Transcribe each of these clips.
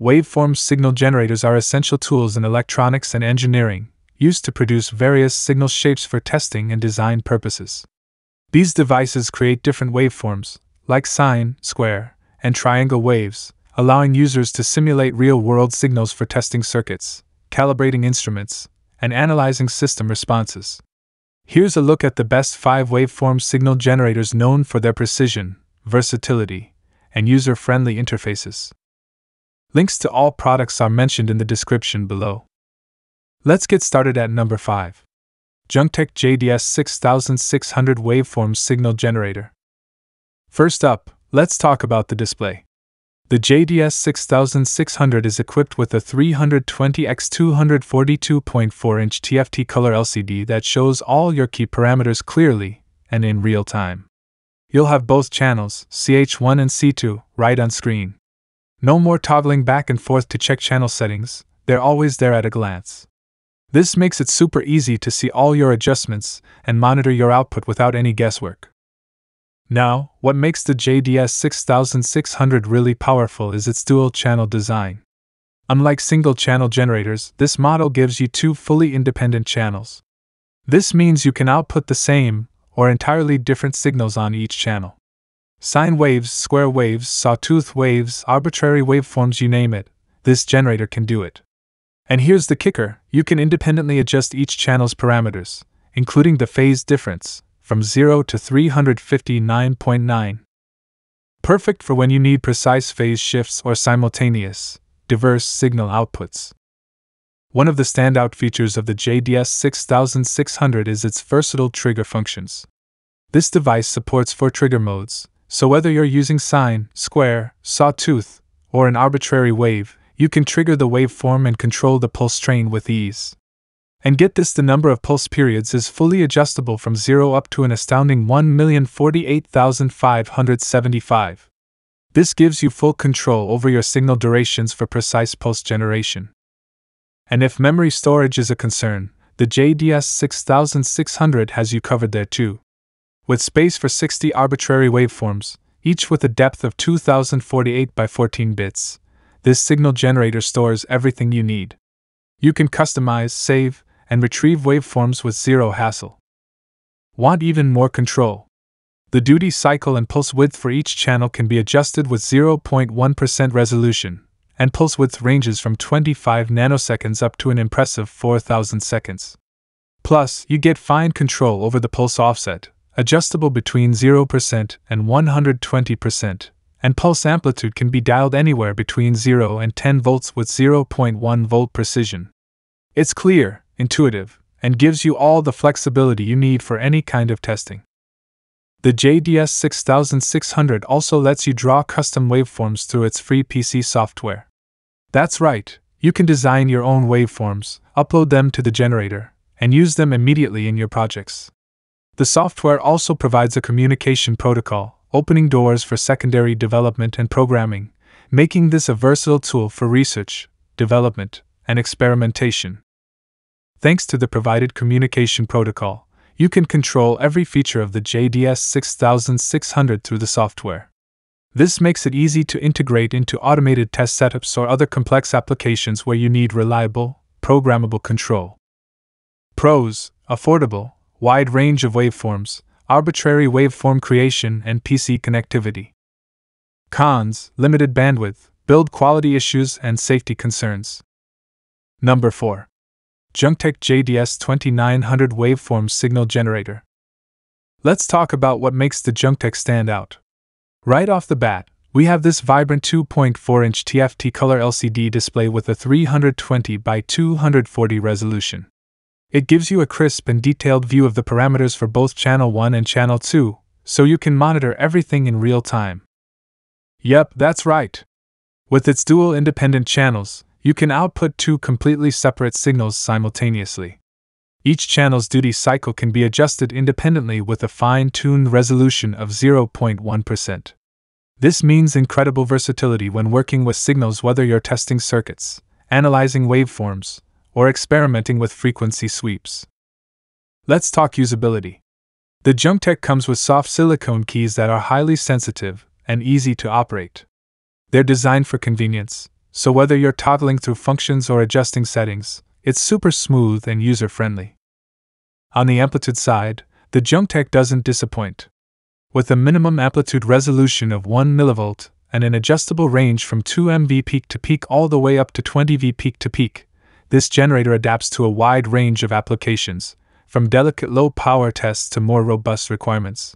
Waveform signal generators are essential tools in electronics and engineering, used to produce various signal shapes for testing and design purposes. These devices create different waveforms, like sine, square, and triangle waves, allowing users to simulate real-world signals for testing circuits, calibrating instruments, and analyzing system responses. Here's a look at the best 5 waveform signal generators known for their precision, versatility, and user-friendly interfaces. Links to all products are mentioned in the description below. Let's get started at number 5. Juntek JDS6600 Waveform Signal Generator. First up, let's talk about the display. The JDS6600 is equipped with a 320x242.4-inch TFT color LCD that shows all your key parameters clearly and in real time. You'll have both channels, CH1 and C2, right on screen. No more toggling back and forth to check channel settings, they're always there at a glance. This makes it super easy to see all your adjustments and monitor your output without any guesswork. Now, what makes the JDS6600 really powerful is its dual-channel design. Unlike single-channel generators, this model gives you 2 fully independent channels. This means you can output the same, or entirely different signals on each channel. Sine waves, square waves, sawtooth waves, arbitrary waveforms, you name it, this generator can do it. And here's the kicker, you can independently adjust each channel's parameters, including the phase difference, from 0 to 359.9. Perfect for when you need precise phase shifts or simultaneous, diverse signal outputs. One of the standout features of the JDS6600 is its versatile trigger functions. This device supports 4 trigger modes, so whether you're using sine, square, sawtooth, or an arbitrary wave, you can trigger the waveform and control the pulse train with ease. And get this, the number of pulse periods is fully adjustable from 0 up to an astounding 1,048,575. This gives you full control over your signal durations for precise pulse generation. And if memory storage is a concern, the JDS6600 has you covered there too. With space for 60 arbitrary waveforms, each with a depth of 2048 by 14 bits, this signal generator stores everything you need. You can customize, save, and retrieve waveforms with zero hassle. Want even more control? The duty cycle and pulse width for each channel can be adjusted with 0.1% resolution, and pulse width ranges from 25 nanoseconds up to an impressive 4,000 seconds. Plus, you get fine control over the pulse offset, adjustable between 0% and 120%, and pulse amplitude can be dialed anywhere between 0 and 10 volts with 0.1 volt precision. It's clear, intuitive, and gives you all the flexibility you need for any kind of testing. The JDS6600 also lets you draw custom waveforms through its free PC software. That's right, you can design your own waveforms, upload them to the generator, and use them immediately in your projects. The software also provides a communication protocol, opening doors for secondary development and programming, making this a versatile tool for research, development, and experimentation. Thanks to the provided communication protocol, you can control every feature of the JDS6600 through the software. This makes it easy to integrate into automated test setups or other complex applications where you need reliable, programmable control. Pros: affordable, wide range of waveforms, arbitrary waveform creation, and PC connectivity. Cons: limited bandwidth, build quality issues, and safety concerns. Number 4. Juntek JDS2900 Waveform Signal Generator. Let's talk about what makes the Juntek stand out. Right off the bat, we have this vibrant 2.4-inch TFT color LCD display with a 320 by 240 resolution. It gives you a crisp and detailed view of the parameters for both Channel 1 and Channel 2, so you can monitor everything in real time. Yep, that's right. With its dual independent channels, you can output 2 completely separate signals simultaneously. Each channel's duty cycle can be adjusted independently with a fine-tuned resolution of 0.1%. This means incredible versatility when working with signals, whether you're testing circuits, analyzing waveforms, or experimenting with frequency sweeps. Let's talk usability. The Juntek comes with soft silicone keys that are highly sensitive and easy to operate. They're designed for convenience, so whether you're toggling through functions or adjusting settings, it's super smooth and user-friendly. On the amplitude side, the Juntek doesn't disappoint. With a minimum amplitude resolution of 1 mV and an adjustable range from 2 MV peak-to-peak all the way up to 20 V peak-to-peak, this generator adapts to a wide range of applications, from delicate low-power tests to more robust requirements.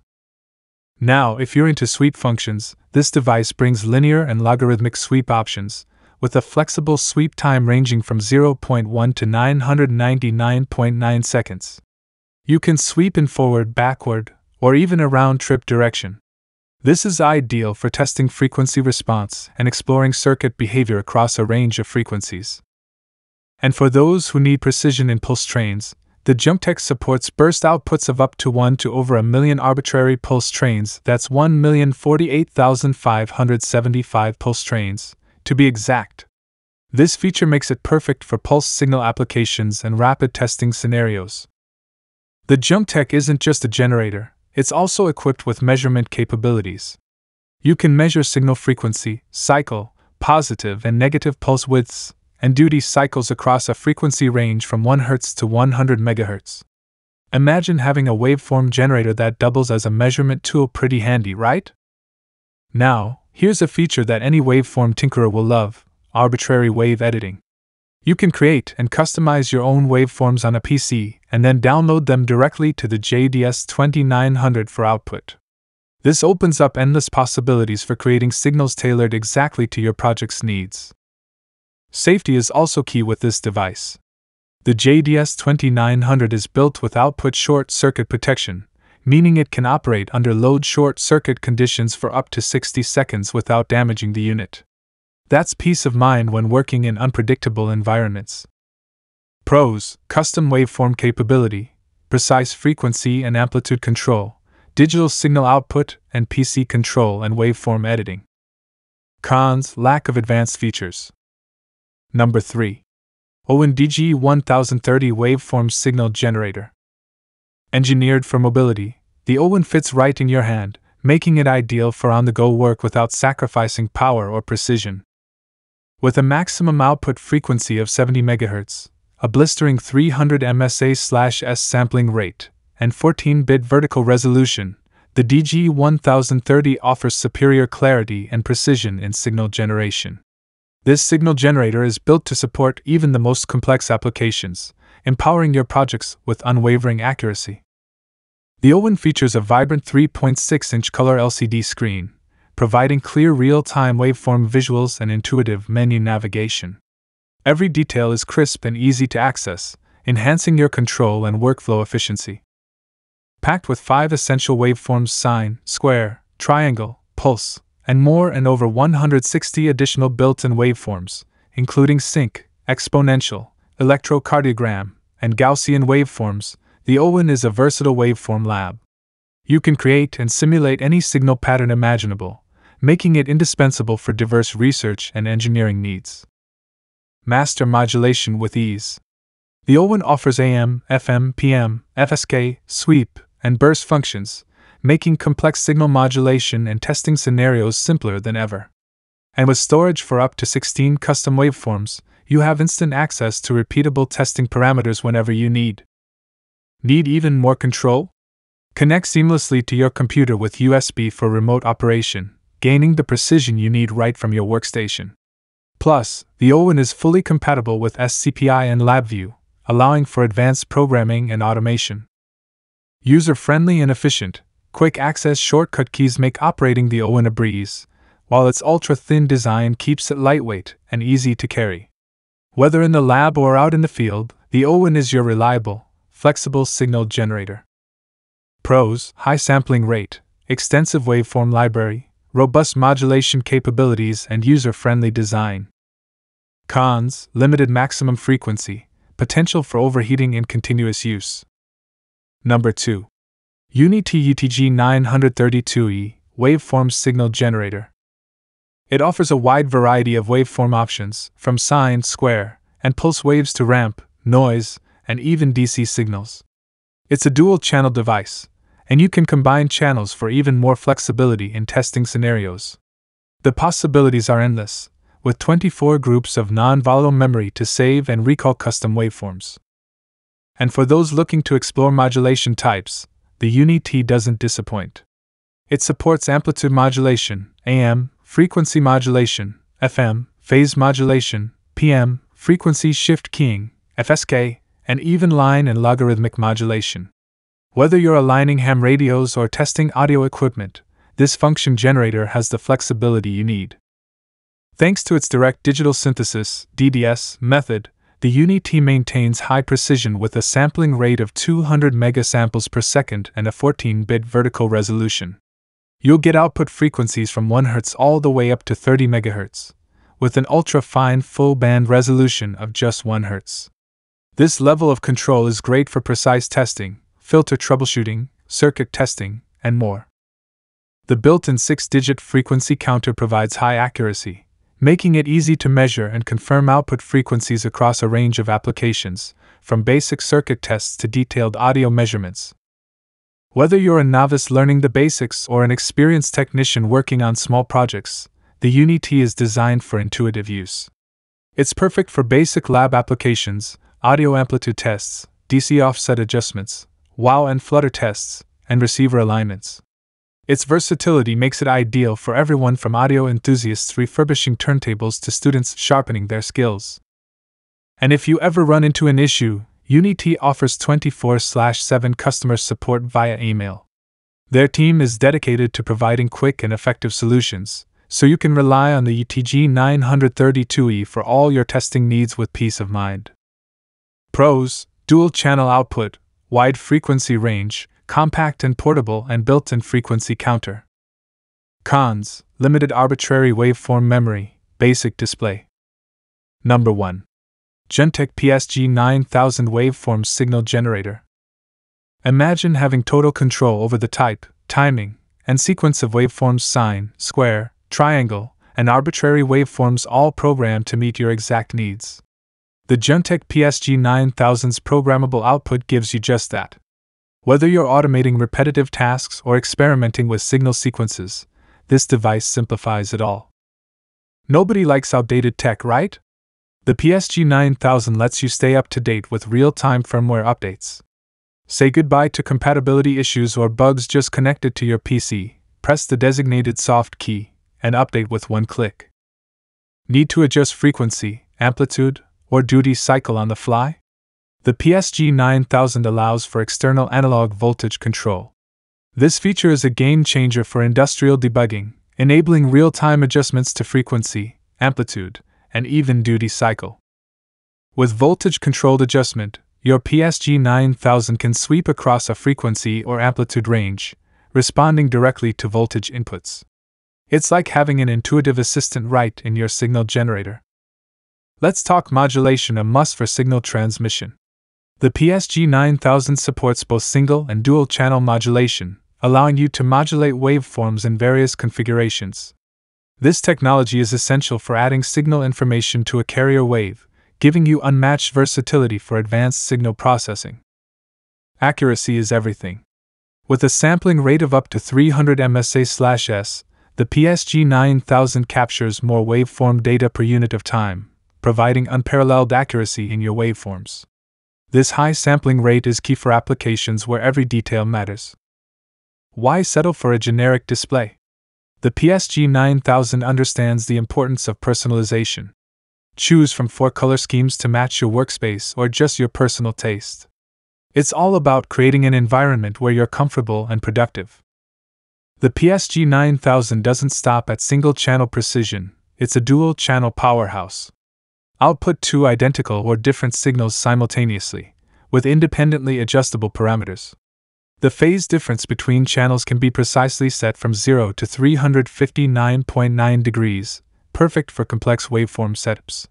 Now, if you're into sweep functions, this device brings linear and logarithmic sweep options, with a flexible sweep time ranging from 0.1 to 999.9 seconds. You can sweep in forward, backward, or even a round-trip direction. This is ideal for testing frequency response and exploring circuit behavior across a range of frequencies. And for those who need precision in pulse trains, the Juntek supports burst outputs of up to 1 to over a million arbitrary pulse trains, that's 1,048,575 pulse trains, to be exact. This feature makes it perfect for pulse signal applications and rapid testing scenarios. The Juntek isn't just a generator, it's also equipped with measurement capabilities. You can measure signal frequency, cycle, positive and negative pulse widths, and duty cycles across a frequency range from 1 Hz to 100 MHz. Imagine having a waveform generator that doubles as a measurement tool. Pretty handy, right? Now, here's a feature that any waveform tinkerer will love: arbitrary wave editing. You can create and customize your own waveforms on a PC and then download them directly to the JDS2900 for output. This opens up endless possibilities for creating signals tailored exactly to your project's needs. Safety is also key with this device. The JDS2900 is built with output short-circuit protection, meaning it can operate under load short-circuit conditions for up to 60 seconds without damaging the unit. That's peace of mind when working in unpredictable environments. Pros: custom waveform capability, precise frequency and amplitude control, digital signal output, and PC control and waveform editing. Cons: lack of advanced features. Number 3. Owon DG1030 Waveform Signal Generator. Engineered for mobility, the Owon fits right in your hand, making it ideal for on-the-go work without sacrificing power or precision. With a maximum output frequency of 70 MHz, a blistering 300 MSA/S sampling rate, and 14-bit vertical resolution, the DG1030 offers superior clarity and precision in signal generation. This signal generator is built to support even the most complex applications, empowering your projects with unwavering accuracy. The Owon features a vibrant 3.6-inch color LCD screen, providing clear real-time waveform visuals and intuitive menu navigation. Every detail is crisp and easy to access, enhancing your control and workflow efficiency. Packed with 5 essential waveforms: sine, square, triangle, pulse, and more, and over 160 additional built-in waveforms, including sync, exponential, electrocardiogram, and Gaussian waveforms, the Owon is a versatile waveform lab. You can create and simulate any signal pattern imaginable, making it indispensable for diverse research and engineering needs. Master modulation with ease. The Owon offers AM, FM, PM, FSK, sweep, and burst functions, making complex signal modulation and testing scenarios simpler than ever. And with storage for up to 16 custom waveforms, you have instant access to repeatable testing parameters whenever you need. Need even more control? Connect seamlessly to your computer with USB for remote operation, gaining the precision you need right from your workstation. Plus, the Owon is fully compatible with SCPI and LabVIEW, allowing for advanced programming and automation. User-friendly and efficient, quick access shortcut keys make operating the Owon a breeze, while its ultra-thin design keeps it lightweight and easy to carry. Whether in the lab or out in the field, the Owon is your reliable, flexible signal generator. Pros: high sampling rate, extensive waveform library, robust modulation capabilities, and user-friendly design. Cons: limited maximum frequency, potential for overheating in continuous use. Number 2. Uni-T UTG932E Waveform Signal Generator. It offers a wide variety of waveform options, from sine, square, and pulse waves to ramp, noise, and even DC signals. It's a dual-channel device, and you can combine channels for even more flexibility in testing scenarios. The possibilities are endless, with 24 groups of non-volatile memory to save and recall custom waveforms. And for those looking to explore modulation types, the Uni-T doesn't disappoint. It supports amplitude modulation, AM, frequency modulation, FM, phase modulation, PM, frequency shift keying, FSK, and even line and logarithmic modulation. Whether you're aligning ham radios or testing audio equipment, this function generator has the flexibility you need. Thanks to its direct digital synthesis (DDS) method, the Uni-T maintains high precision with a sampling rate of 200 megasamples per second and a 14-bit vertical resolution. You'll get output frequencies from 1 Hz all the way up to 30 MHz, with an ultra-fine full-band resolution of just 1 Hz. This level of control is great for precise testing, filter troubleshooting, circuit testing, and more. The built-in 6-digit frequency counter provides high accuracy, making it easy to measure and confirm output frequencies across a range of applications, from basic circuit tests to detailed audio measurements. Whether you're a novice learning the basics or an experienced technician working on small projects, the Uni-T is designed for intuitive use. It's perfect for basic lab applications, audio amplitude tests, DC offset adjustments, wow and flutter tests, and receiver alignments. Its versatility makes it ideal for everyone from audio enthusiasts refurbishing turntables to students sharpening their skills. And if you ever run into an issue, Uni-T offers 24/7 customer support via email. Their team is dedicated to providing quick and effective solutions, so you can rely on the UTG932E for all your testing needs with peace of mind. Pros: dual channel output, wide frequency range, compact and portable, and built-in frequency counter. Cons: limited arbitrary waveform memory, basic display. Number 1. Juntek PSG 9000 Waveform Signal Generator. Imagine having total control over the type, timing, and sequence of waveforms: sine, square, triangle, and arbitrary waveforms, all programmed to meet your exact needs. The Juntek PSG 9000's programmable output gives you just that. Whether you're automating repetitive tasks or experimenting with signal sequences, this device simplifies it all. Nobody likes outdated tech, right? The PSG 9000 lets you stay up to date with real-time firmware updates. Say goodbye to compatibility issues or bugs just connected to your PC, press the designated soft key, and update with one click. Need to adjust frequency, amplitude, or duty cycle on the fly? The PSG 9000 allows for external analog voltage control. This feature is a game-changer for industrial debugging, enabling real-time adjustments to frequency, amplitude, and even duty cycle. With voltage-controlled adjustment, your PSG 9000 can sweep across a frequency or amplitude range, responding directly to voltage inputs. It's like having an intuitive assistant right in your signal generator. Let's talk modulation, a must for signal transmission. The PSG 9000 supports both single and dual channel modulation, allowing you to modulate waveforms in various configurations. This technology is essential for adding signal information to a carrier wave, giving you unmatched versatility for advanced signal processing. Accuracy is everything. With a sampling rate of up to 300 MSA/s, the PSG 9000 captures more waveform data per unit of time, providing unparalleled accuracy in your waveforms. This high sampling rate is key for applications where every detail matters. Why settle for a generic display? The PSG 9000 understands the importance of personalization. Choose from 4 color schemes to match your workspace or just your personal taste. It's all about creating an environment where you're comfortable and productive. The PSG 9000 doesn't stop at single-channel precision, it's a dual-channel powerhouse. Output 2 identical or different signals simultaneously, with independently adjustable parameters. The phase difference between channels can be precisely set from 0 to 359.9 degrees, perfect for complex waveform setups.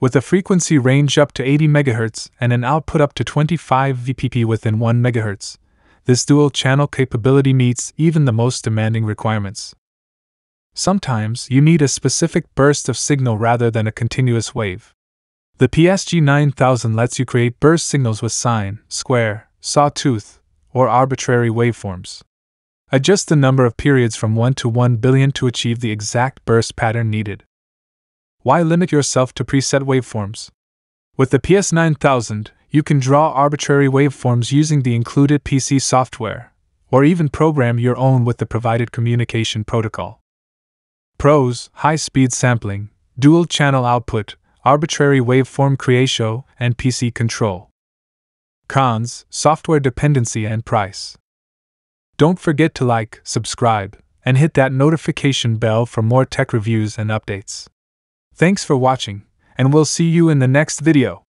With a frequency range up to 80 MHz and an output up to 25 VPP within 1 MHz, this dual-channel capability meets even the most demanding requirements. Sometimes you need a specific burst of signal rather than a continuous wave. The PSG 9000 lets you create burst signals with sine, square, sawtooth, or arbitrary waveforms. Adjust the number of periods from 1 to 1 billion to achieve the exact burst pattern needed. why limit yourself to preset waveforms? With the PS9000, you can draw arbitrary waveforms using the included PC software, or even program your own with the provided communication protocol. Pros: high-speed sampling, dual-channel output, arbitrary waveform creation, and PC control. Cons: software dependency and price. Don't forget to like, subscribe, and hit that notification bell for more tech reviews and updates. Thanks for watching, and we'll see you in the next video.